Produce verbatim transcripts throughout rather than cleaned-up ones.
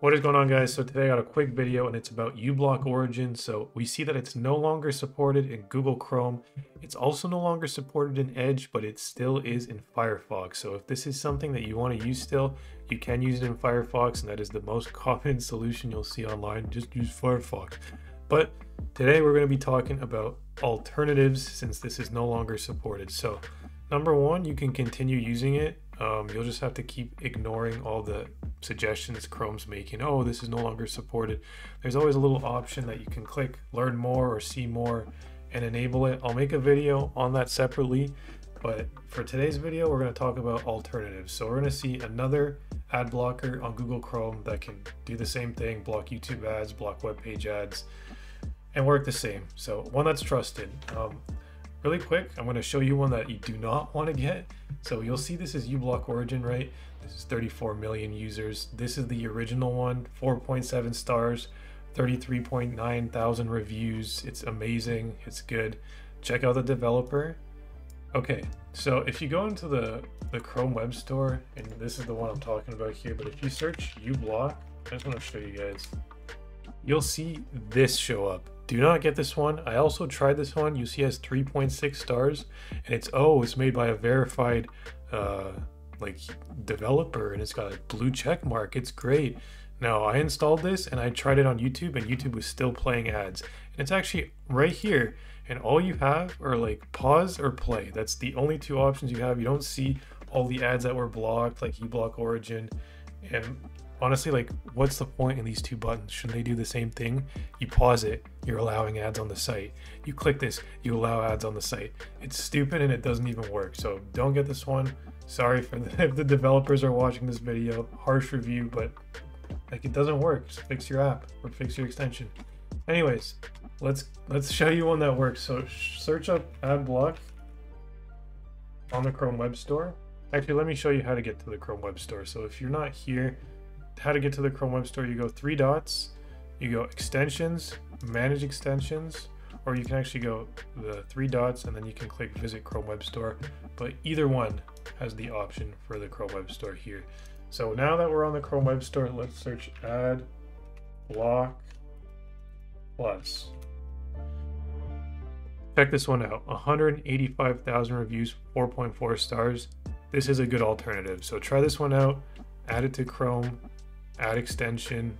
What is going on, guys? So today I got a quick video and it's about uBlock Origin. So we see that it's no longer supported in Google Chrome. It's also no longer supported in Edge, but it still is in Firefox. So if this is something that you want to use still, you can use it in Firefox, and that is the most common solution you'll see online. Just use Firefox. But today we're going to be talking about alternatives since this is no longer supported. So number one, you can continue using it. Um, you'll just have to keep ignoring all the suggestions Chrome's making. Oh, this is no longer supported. There's always a little option that you can click learn more or see more and enable it. I'll make a video on that separately, but for today's video, we're going to talk about alternatives. So we're going to see another ad blocker on Google Chrome that can do the same thing, block YouTube ads, block web page ads, and work the same. So one that's trusted. Um, Really quick, I'm going to show you one that you do not want to get. So you'll see this is uBlock Origin, right? This is thirty-four million users. This is the original one, four point seven stars, thirty-three point nine thousand reviews. It's amazing. It's good. Check out the developer. Okay, so if you go into the, the Chrome Web Store, and this is the one I'm talking about here, but if you search uBlock, I just want to show you guys, you'll see this show up. Do not get this one. I also tried this one. You see it has three point six stars, and it's, oh, it's made by a verified uh, like developer, and it's got a blue check mark. It's great. Now, I installed this and I tried it on YouTube, and YouTube was still playing ads. And it's actually right here, and all you have are like pause or play. That's the only two options you have. You don't see all the ads that were blocked, like uBlock Origin. And honestly, like, what's the point in these two buttons? Shouldn't they do the same thing? You pause it, you're allowing ads on the site. You click this, you allow ads on the site. It's stupid and it doesn't even work. So don't get this one. Sorry for the, if the developers are watching this video, harsh review, but like, it doesn't work. Just fix your app or fix your extension. Anyways, let's let's show you one that works. So search up AdBlock on the Chrome Web Store. Actually, let me show you how to get to the Chrome Web Store. So if you're not here, how to get to the Chrome Web Store, you go three dots, you go extensions, manage extensions, or you can actually go the three dots and then you can click visit Chrome Web Store. But either one has the option for the Chrome Web Store here. So now that we're on the Chrome Web Store, let's search AdBlock Plus. Check this one out, one hundred eighty-five thousand reviews, four point four stars. This is a good alternative. So try this one out, add it to Chrome. Add extension,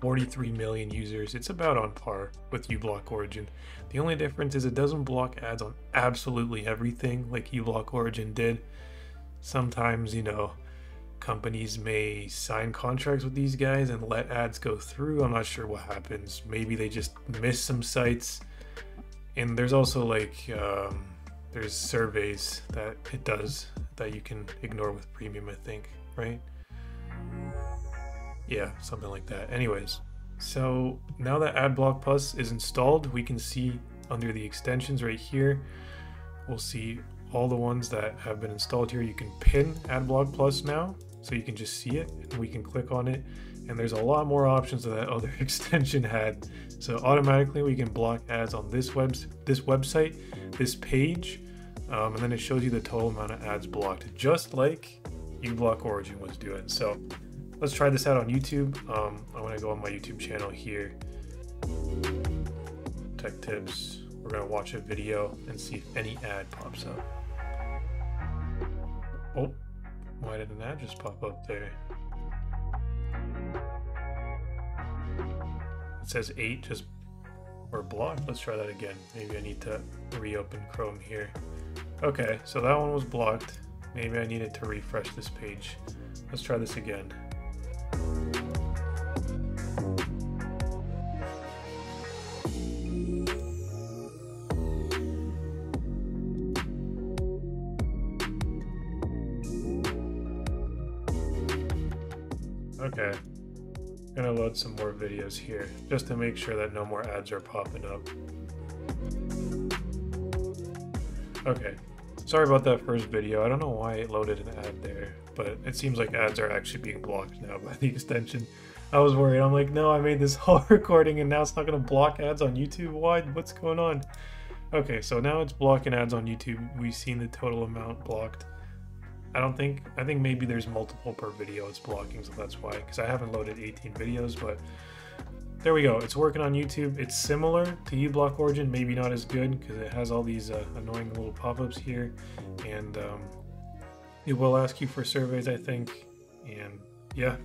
forty-three million users. It's about on par with uBlock Origin. The only difference is it doesn't block ads on absolutely everything like uBlock Origin did. Sometimes, you know, companies may sign contracts with these guys and let ads go through. I'm not sure what happens. Maybe they just miss some sites. And there's also like, um, there's surveys that it does that you can ignore with premium, I think, right? Yeah, something like that. Anyways, so now that AdBlock Plus is installed, we can see under the extensions right here, we'll see all the ones that have been installed here. You can pin AdBlock Plus now, so you can just see it, and we can click on it, and there's a lot more options that that other extension had. So automatically we can block ads on this web, this website, this page, um, and then it shows you the total amount of ads blocked, just like uBlock Origin was doing. So let's try this out on YouTube. Um, I'm gonna go on my YouTube channel here, Tech Tips. We're gonna watch a video and see if any ad pops up. Oh, why did an ad just pop up there? It says eight just were blocked. Let's try that again. Maybe I need to reopen Chrome here. Okay, so that one was blocked. Maybe I needed to refresh this page. Let's try this again. Okay, I'm gonna load some more videos here just to make sure that no more ads are popping up. Okay. Sorry about that first video. I don't know why it loaded an ad there, but it seems like ads are actually being blocked now by the extension. I was worried. I'm like, no, I made this whole recording and now it's not going to block ads on YouTube. Why? What's going on? Okay, so now it's blocking ads on YouTube. We've seen the total amount blocked. I don't think, I think maybe there's multiple per video it's blocking, so that's why, because I haven't loaded eighteen videos, but there we go. It's working on YouTube. It's similar to uBlock Origin, maybe not as good because it has all these uh, annoying little pop-ups here, and um, it will ask you for surveys, I think, and yeah,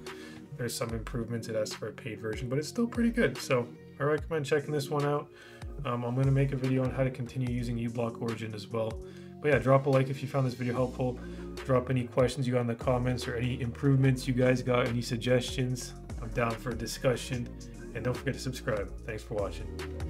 there's some improvements. It asks for a paid version, but it's still pretty good, so I recommend checking this one out. Um, I'm going to make a video on how to continue using uBlock Origin as well. But yeah, drop a like if you found this video helpful. Drop any questions you got in the comments or any improvements you guys got, any suggestions. I'm down for a discussion. And don't forget to subscribe. Thanks for watching.